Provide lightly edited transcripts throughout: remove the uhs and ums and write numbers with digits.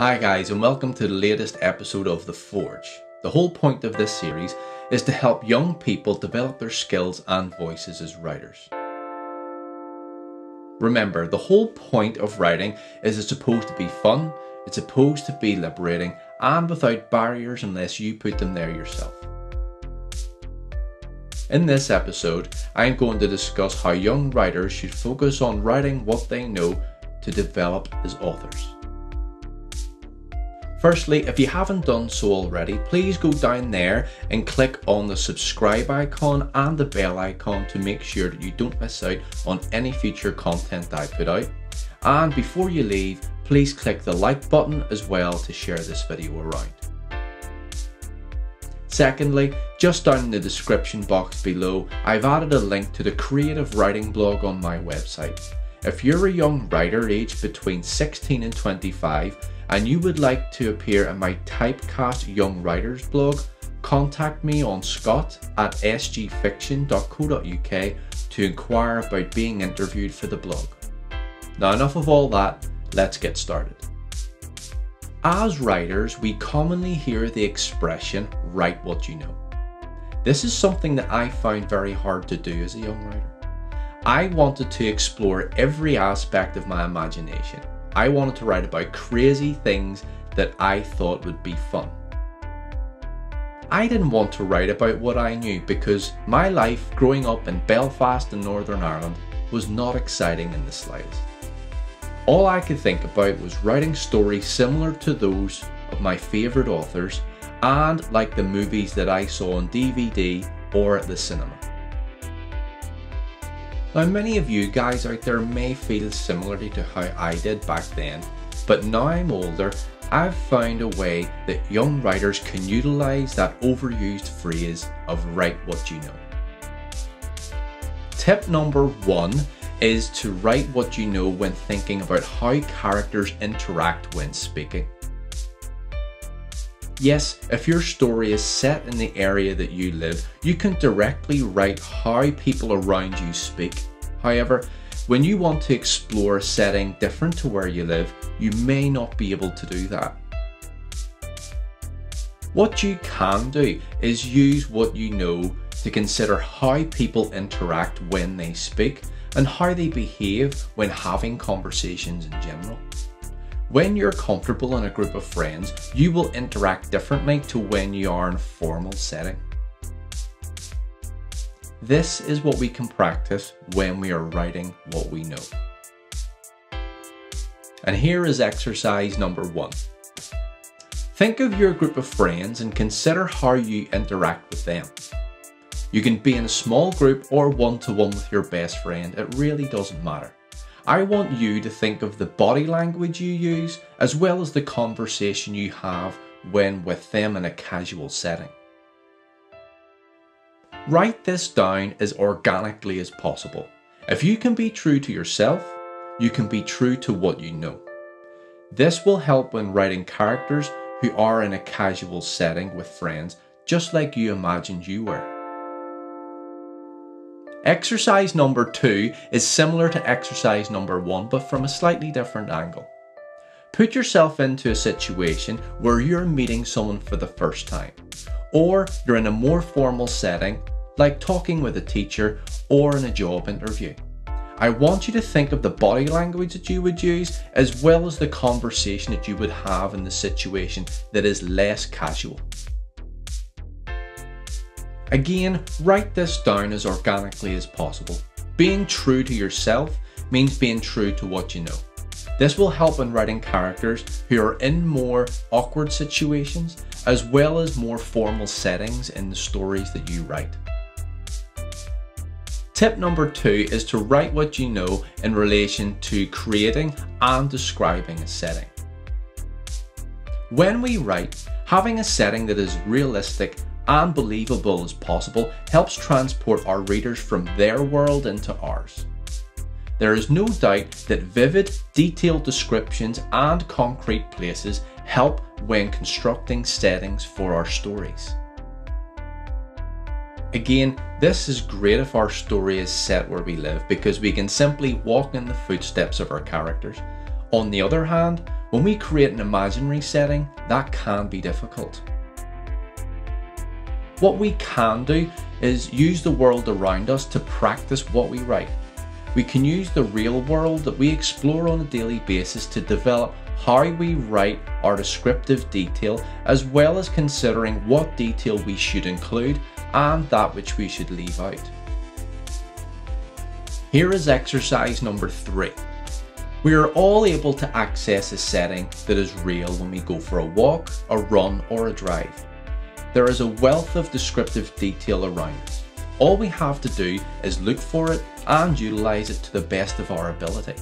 Hi guys, and welcome to the latest episode of The Forge. The whole point of this series is to help young people develop their skills and voices as writers. Remember, the whole point of writing is it's supposed to be fun, it's supposed to be liberating, and without barriers unless you put them there yourself. In this episode, I'm going to discuss how young writers should focus on writing what they know to develop as authors. Firstly, if you haven't done so already, please go down there and click on the subscribe icon and the bell icon to make sure that you don't miss out on any future content that I put out. And before you leave, please click the like button as well to share this video around. Secondly, just down in the description box below, I've added a link to the creative writing blog on my website. If you're a young writer aged between 16 and 25, and you would like to appear in my Typecast Young Writers blog, contact me on scott@sgfiction.co.uk to inquire about being interviewed for the blog. Now enough of all that, let's get started. As writers, we commonly hear the expression, write what you know. This is something that I found very hard to do as a young writer. I wanted to explore every aspect of my imagination. I wanted to write about crazy things that I thought would be fun. I didn't want to write about what I knew because my life growing up in Belfast in Northern Ireland was not exciting in the slightest. All I could think about was writing stories similar to those of my favourite authors and like the movies that I saw on DVD or at the cinema. Now many of you guys out there may feel similarly to how I did back then, but now I'm older, I've found a way that young writers can utilise that overused phrase of write what you know. Tip number one is to write what you know when thinking about how characters interact when speaking. Yes, if your story is set in the area that you live, you can directly write how people around you speak. However, when you want to explore a setting different to where you live, you may not be able to do that. What you can do is use what you know to consider how people interact when they speak and how they behave when having conversations in general. When you're comfortable in a group of friends, you will interact differently to when you are in a formal setting. This is what we can practice when we are writing what we know. And here is exercise number one. Think of your group of friends and consider how you interact with them. You can be in a small group or one-to-one with your best friend, it really doesn't matter. I want you to think of the body language you use as well as the conversation you have when with them in a casual setting. Write this down as organically as possible. If you can be true to yourself, you can be true to what you know. This will help when writing characters who are in a casual setting with friends, just like you imagined you were. Exercise number two is similar to exercise number one, but from a slightly different angle. Put yourself into a situation where you're meeting someone for the first time, or you're in a more formal setting, like talking with a teacher or in a job interview. I want you to think of the body language that you would use, as well as the conversation that you would have in the situation that is less casual. Again, write this down as organically as possible. Being true to yourself means being true to what you know. This will help in writing characters who are in more awkward situations, as well as more formal settings in the stories that you write. Tip number two is to write what you know in relation to creating and describing a setting. When we write, having a setting that is realistic and believable as possible helps transport our readers from their world into ours. There is no doubt that vivid, detailed descriptions and concrete places help when constructing settings for our stories. Again, this is great if our story is set where we live because we can simply walk in the footsteps of our characters. On the other hand, When we create an imaginary setting, that can be difficult. What we can do is use the world around us to practice what we write. We can use the real world that we explore on a daily basis to develop how we write our descriptive detail, as well as considering what detail we should include and that which we should leave out. Here is exercise number 3. We are all able to access a setting that is real when we go for a walk, a run or a drive. There is a wealth of descriptive detail around us. All we have to do is look for it and utilize it to the best of our ability.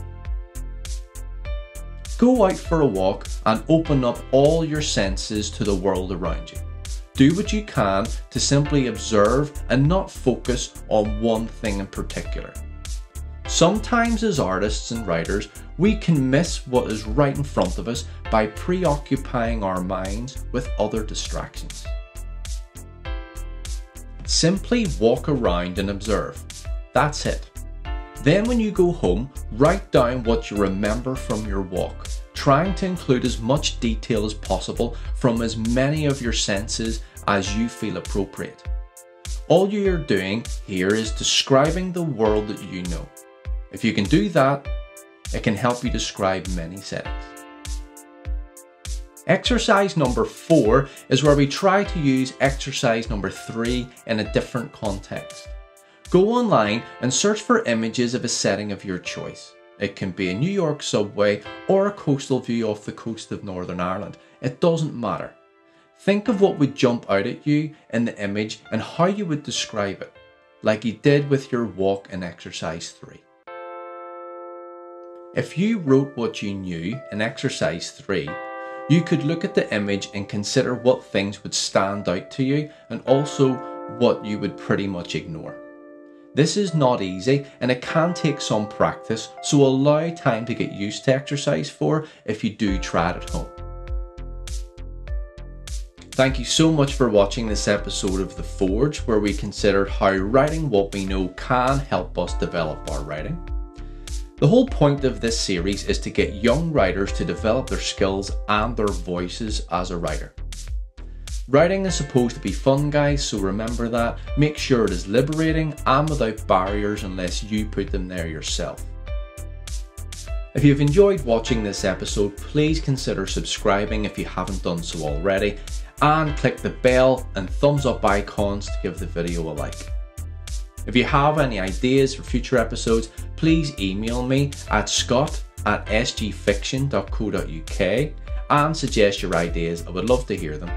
Go out for a walk and open up all your senses to the world around you. Do what you can to simply observe and not focus on one thing in particular. Sometimes as artists and writers, we can miss what is right in front of us by preoccupying our minds with other distractions. Simply walk around and observe. That's it. Then when you go home, write down what you remember from your walk, trying to include as much detail as possible from as many of your senses as you feel appropriate. All you're doing here is describing the world that you know. If you can do that, it can help you describe many settings. Exercise number 4 is where we try to use exercise number 3 in a different context. Go online and search for images of a setting of your choice. It can be a New York subway or a coastal view off the coast of Northern Ireland. It doesn't matter. Think of what would jump out at you in the image and how you would describe it, like you did with your walk in exercise 3. If you wrote what you knew in exercise 3, you could look at the image and consider what things would stand out to you and also what you would pretty much ignore. This is not easy and it can take some practice, so allow time to get used to exercise 4 if you do try it at home. Thank you so much for watching this episode of The Forge, where we considered how writing what we know can help us develop our writing. The whole point of this series is to get young writers to develop their skills and their voices as a writer. Writing is supposed to be fun, guys, so remember that. Make sure it is liberating and without barriers unless you put them there yourself. If you've enjoyed watching this episode, please consider subscribing if you haven't done so already, and click the bell and thumbs up icons to give the video a like. If you have any ideas for future episodes, please email me at scott@sgfiction.co.uk and suggest your ideas. I would love to hear them.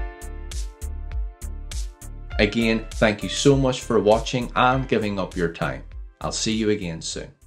Again, thank you so much for watching and giving up your time. I'll see you again soon.